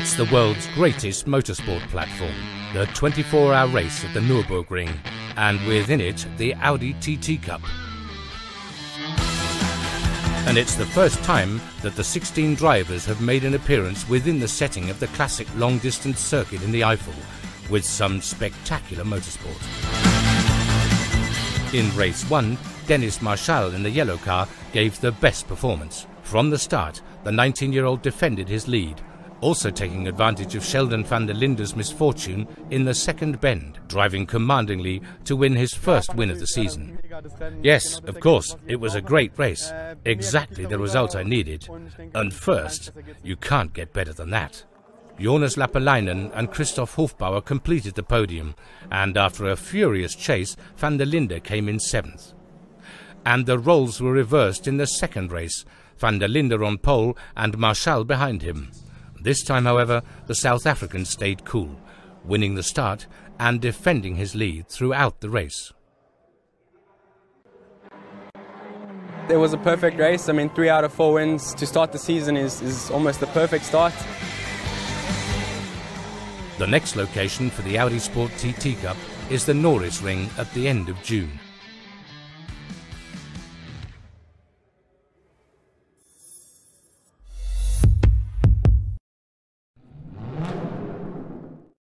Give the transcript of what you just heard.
It's the world's greatest motorsport platform, the 24-hour race at the Nürburgring, and within it, the Audi TT Cup. And it's the first time that the 16 drivers have made an appearance within the setting of the classic long-distance circuit in the Eiffel, with some spectacular motorsport. In race one, Dennis Marschall in the yellow car gave the best performance. From the start, the 19-year-old defended his lead, also taking advantage of Sheldon van der Linde's misfortune in the second bend, driving commandingly to win his first win of the season. Yes, of course, it was a great race, exactly the result I needed. And first, you can't get better than that. Jonas Lapalainen and Christoph Hofbauer completed the podium, and after a furious chase, van der Linde came in seventh. And the roles were reversed in the second race, van der Linde on pole and Marschall behind him. This time, however, the South African stayed cool, winning the start and defending his lead throughout the race. It was a perfect race. I mean, 3 out of 4 wins to start the season is almost the perfect start. The next location for the Audi Sport TT Cup is the Nürburgring at the end of June.